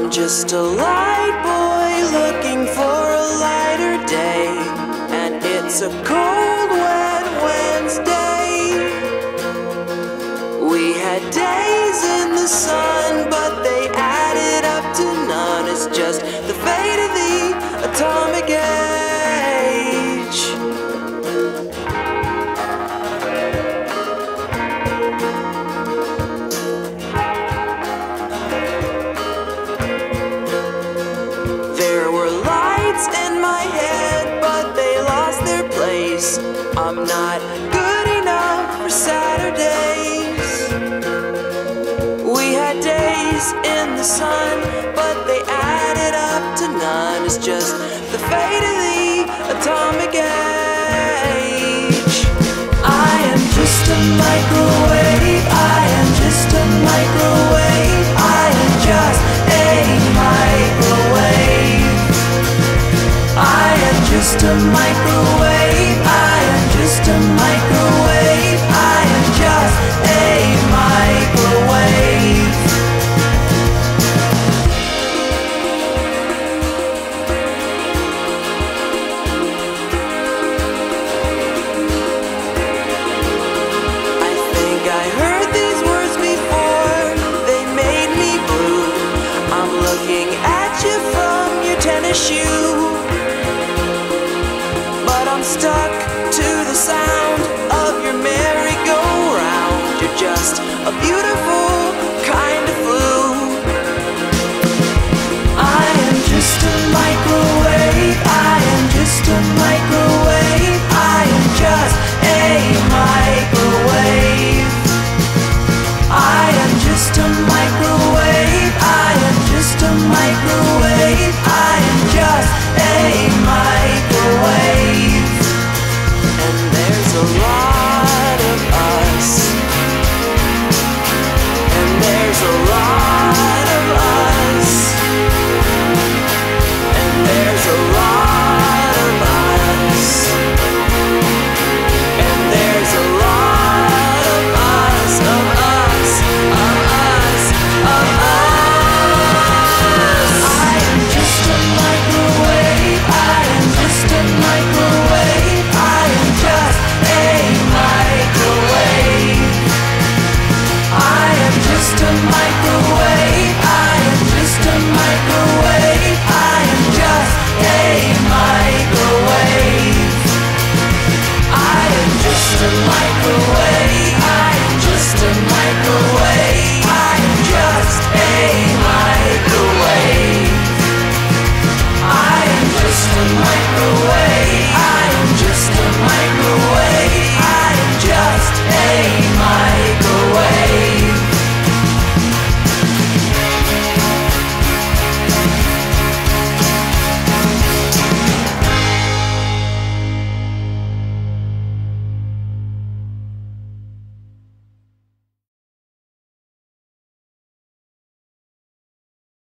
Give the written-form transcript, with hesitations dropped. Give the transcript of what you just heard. I'm just a light boy looking for a lighter day, and it's a cold, wet Wednesday. We had days in the sun, but they added up to none. It's just the fate of the atomic age. There were lights in my head, but they lost their place. I'm not good enough for Saturdays. We had days in the sun, but they added up to none. It's just the fate of the atomic age. I am just a microwave. I am just a microwave. I am just a microwave. I am just a microwave. I am just a microwave. I am just a microwave. I think I heard these words before. They made me blue. I'm looking at you from your tennis shoe, but I'm stuck to the sound of your merry-go-round. You're just a beautiful kind of blue. I am just a microwave. I am just a microwave. I am just a microwave. I am just a microwave. I am just a microwave. I am just a microwave. And there's a lot of us. And there's a lot of us. And there's a lot of us. And there's a lot of us, of us, of us, of us. I am just a microwave. I am just a microwave. I am just a microwave. I am just a microwave. I am just a microwave. I am just a microwave. I am just a microwave. I am just a microwave. I am just a microwave. I am just a microwave. I am just a microwave.